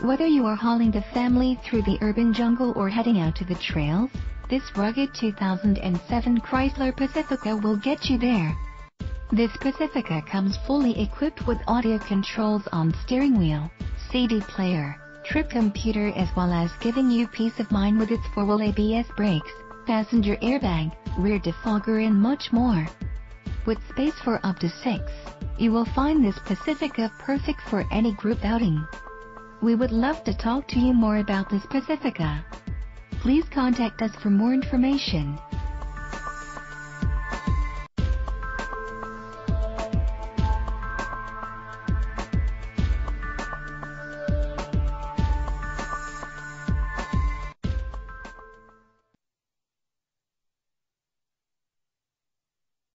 Whether you are hauling the family through the urban jungle or heading out to the trails, this rugged 2007 Chrysler Pacifica will get you there. This Pacifica comes fully equipped with audio controls on steering wheel, CD player, trip computer, as well as giving you peace of mind with its four-wheel ABS brakes, passenger airbag, rear defogger, and much more. With space for up to 6, you will find this Pacifica perfect for any group outing. We would love to talk to you more about this Pacifica. Please contact us for more information.